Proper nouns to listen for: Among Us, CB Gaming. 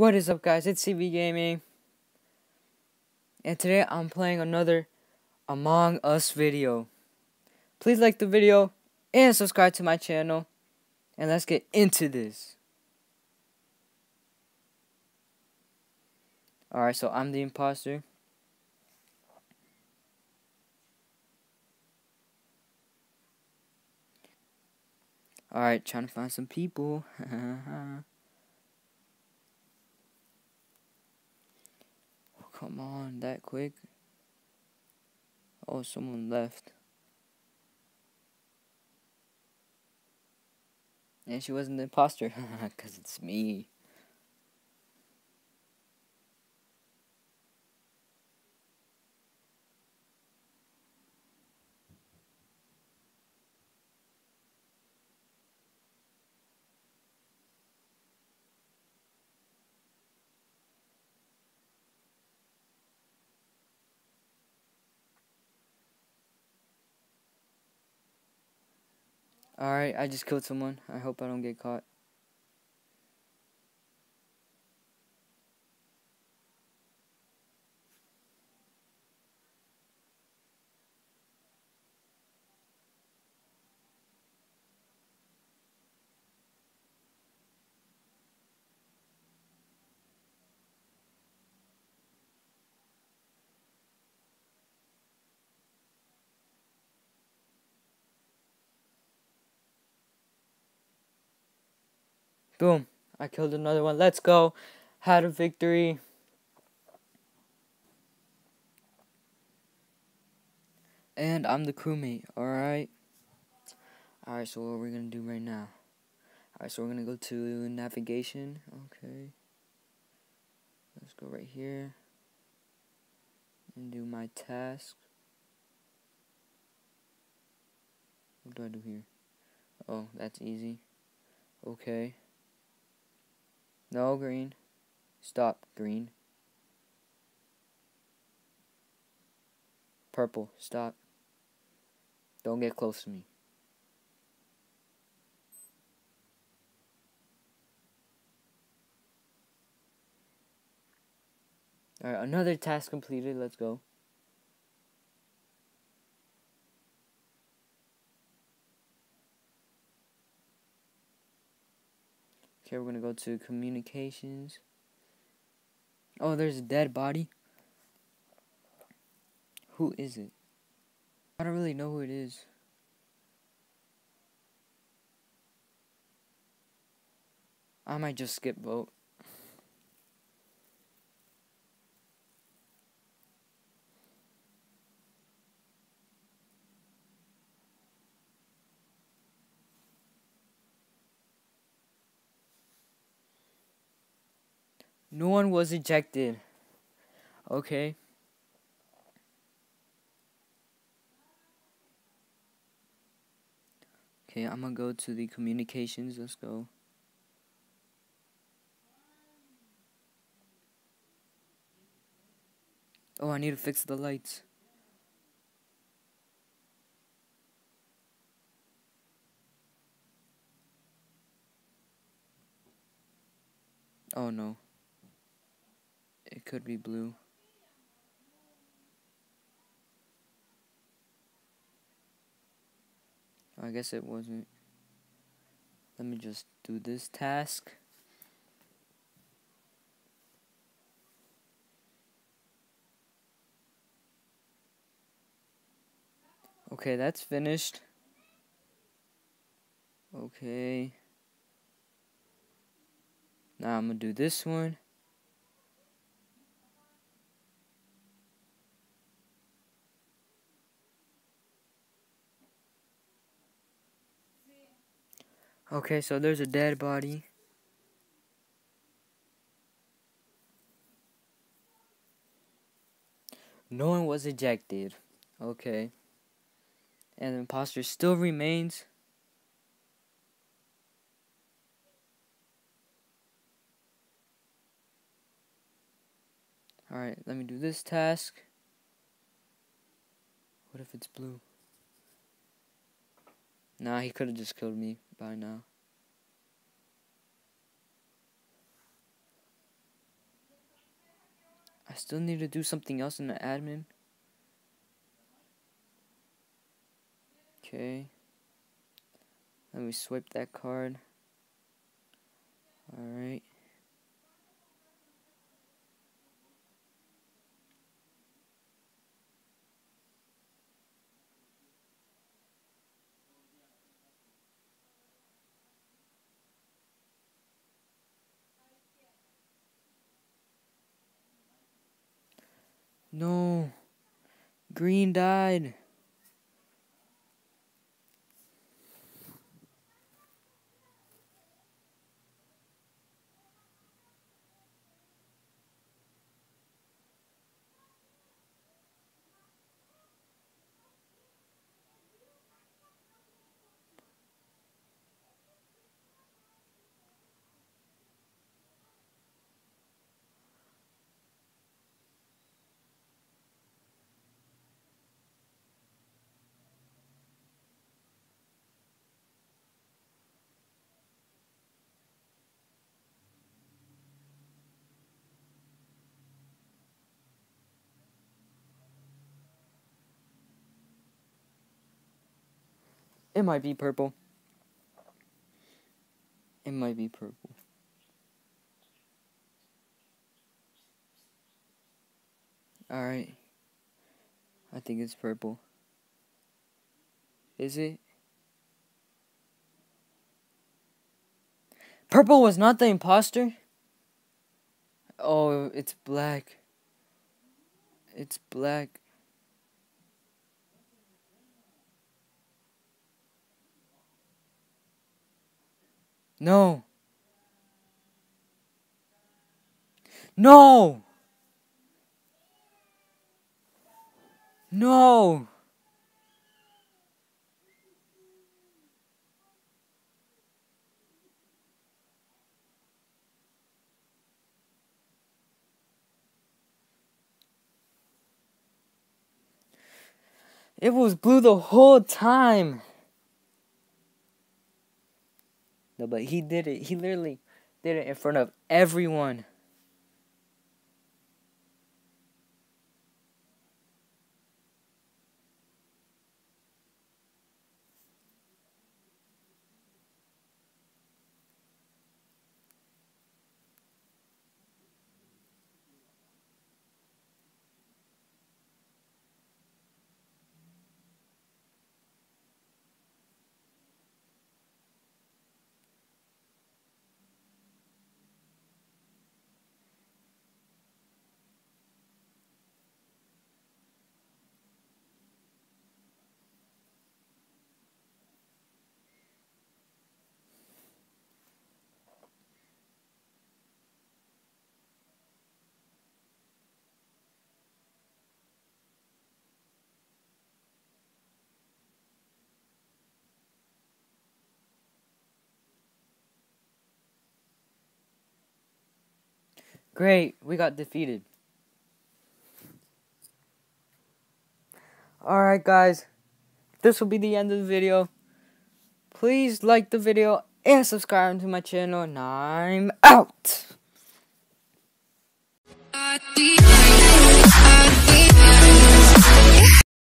What is up, guys? It's CB Gaming, and today I'm playing another Among Us video. Please like the video and subscribe to my channel, and let's get into this. Alright, so I'm the imposter. Alright, trying to find some people. Come on, that quick? Oh, someone left. And she wasn't the imposter, because it's me. Alright, I just killed someone. I hope I don't get caught. Boom. I killed another one. Let's go. Had a victory. And I'm the crewmate. Alright. Alright, so what we're going to do right now. Alright, so we're going to go to navigation. Okay. Let's go right here. And do my task. What do I do here? Oh, that's easy. Okay. No, green. Stop, green. Purple, stop. Don't get close to me. Alright, another task completed. Let's go. Okay, we're gonna go to communications. Oh, there's a dead body. Who is it? I don't really know who it is. I might just skip vote. No one was ejected. Okay. Okay, I'm gonna go to the communications. Let's go. Oh, I need to fix the lights. Oh no. It could be blue. I guess it wasn't. Let me just do this task. Okay, that's finished. Okay. Now I'm gonna do this one. Okay, so there's a dead body. No one was ejected. Okay. And the imposter still remains. Alright, let me do this task. What if it's blue? Nah, he could have just killed me by now. I still need to do something else in the admin. Okay. Let me swipe that card. Alright. No. Green died. It might be purple. It might be purple. Alright. I think it's purple. Is it? Purple was not the imposter? Oh, it's black. It's black. No. No. No. It was blue the whole time. No, but he did it. He literally did it in front of everyone. Great, we got defeated. Alright guys, this will be the end of the video. Please like the video and subscribe to my channel, and I'm out!